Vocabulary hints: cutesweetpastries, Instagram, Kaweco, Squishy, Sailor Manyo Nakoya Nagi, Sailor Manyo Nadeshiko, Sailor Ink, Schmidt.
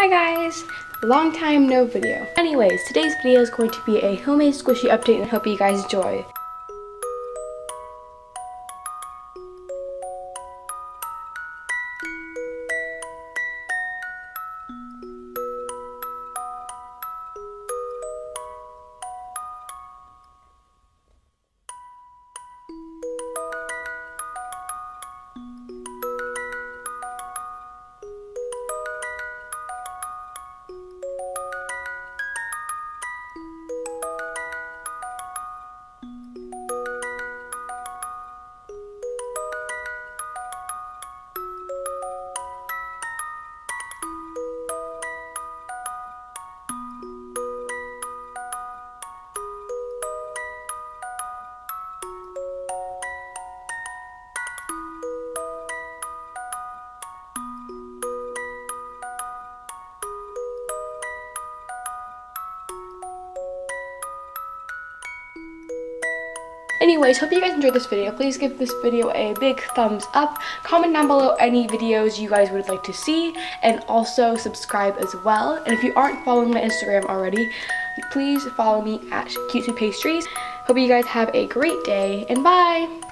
Hi guys! Long time no video. Anyways, today's video is going to be a homemade squishy update and I hope you guys enjoy. Anyways, hope you guys enjoyed this video. Please give this video a big thumbs up. Comment down below any videos you guys would like to see, and also subscribe as well. And if you aren't following my Instagram already, please follow me at cutesweetpastries. Hope you guys have a great day, and bye!